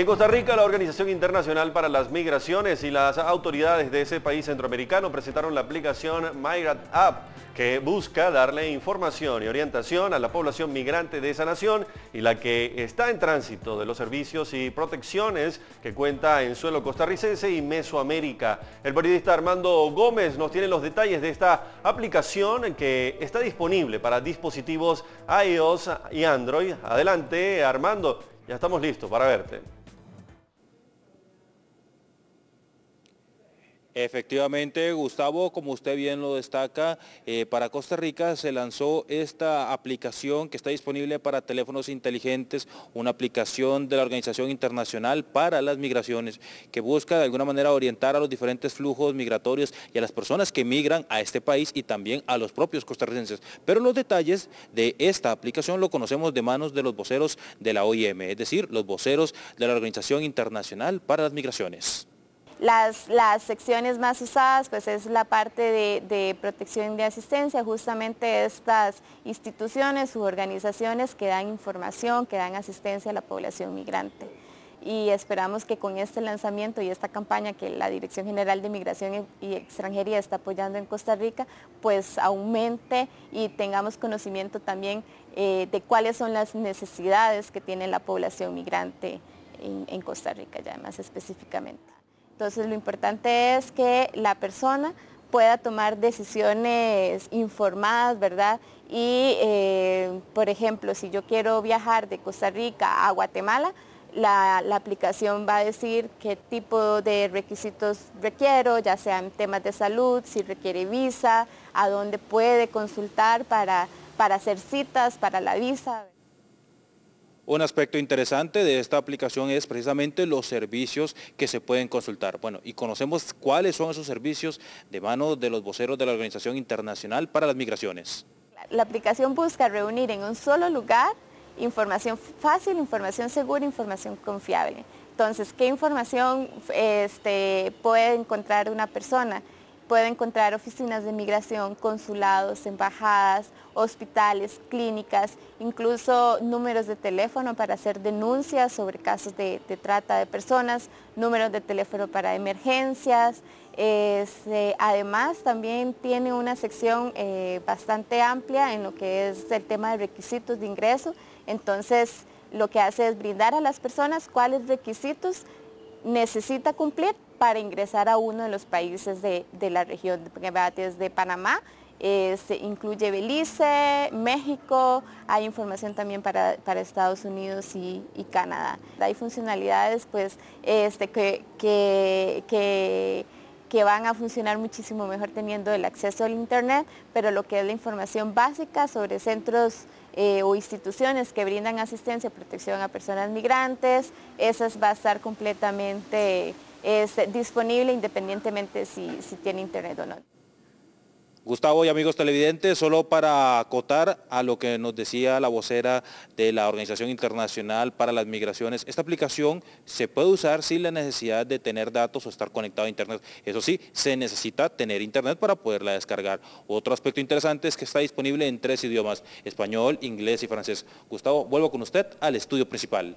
En Costa Rica, la Organización Internacional para las Migraciones y las autoridades de ese país centroamericano presentaron la aplicación MigrantApp, que busca darle información y orientación a la población migrante de esa nación y la que está en tránsito de los servicios y protecciones que cuenta en suelo costarricense y Mesoamérica. El periodista Armando Gómez nos tiene los detalles de esta aplicación que está disponible para dispositivos iOS y Android. Adelante, Armando, ya estamos listos para verte. Efectivamente, Gustavo, como usted bien lo destaca, para Costa Rica se lanzó esta aplicación que está disponible para teléfonos inteligentes, una aplicación de la Organización Internacional para las Migraciones, que busca de alguna manera orientar a los diferentes flujos migratorios y a las personas que migran a este país y también a los propios costarricenses. Pero los detalles de esta aplicación lo conocemos de manos de los voceros de la OIM, es decir, los voceros de la Organización Internacional para las Migraciones. Las secciones más usadas pues es la parte de protección y asistencia, justamente estas instituciones u organizaciones que dan información, que dan asistencia a la población migrante. Y esperamos que con este lanzamiento y esta campaña que la Dirección General de Migración y Extranjería está apoyando en Costa Rica, pues aumente y tengamos conocimiento también de cuáles son las necesidades que tiene la población migrante en Costa Rica, ya más específicamente. Entonces lo importante es que la persona pueda tomar decisiones informadas, ¿verdad? Y por ejemplo, si yo quiero viajar de Costa Rica a Guatemala, la aplicación va a decir qué tipo de requisitos requiero, ya sean temas de salud, si requiere visa, a dónde puede consultar para hacer citas para la visa. Un aspecto interesante de esta aplicación es precisamente los servicios que se pueden consultar. Bueno, y conocemos cuáles son esos servicios de mano de los voceros de la Organización Internacional para las Migraciones. La aplicación busca reunir en un solo lugar información fácil, información segura, información confiable. Entonces, ¿qué información puede encontrar una persona? Puede encontrar oficinas de migración, consulados, embajadas, hospitales, clínicas, incluso números de teléfono para hacer denuncias sobre casos de trata de personas, números de teléfono para emergencias. Además, también tiene una sección bastante amplia en lo que es el tema de requisitos de ingreso. Entonces, lo que hace es brindar a las personas cuáles requisitos necesita cumplir para ingresar a uno de los países de la región, desde Panamá, se incluye Belice, México, hay información también para Estados Unidos y Canadá. Hay funcionalidades pues, que van a funcionar muchísimo mejor teniendo el acceso al Internet, pero lo que es la información básica sobre centros o instituciones que brindan asistencia y protección a personas migrantes, esas va a estar completamente disponible independientemente si tiene internet o no. Gustavo y amigos televidentes, solo para acotar a lo que nos decía la vocera de la Organización Internacional para las Migraciones, esta aplicación se puede usar sin la necesidad de tener datos o estar conectado a internet. Eso sí, se necesita tener internet para poderla descargar. Otro aspecto interesante es que está disponible en 3 idiomas, español, inglés y francés. Gustavo, vuelvo con usted al estudio principal.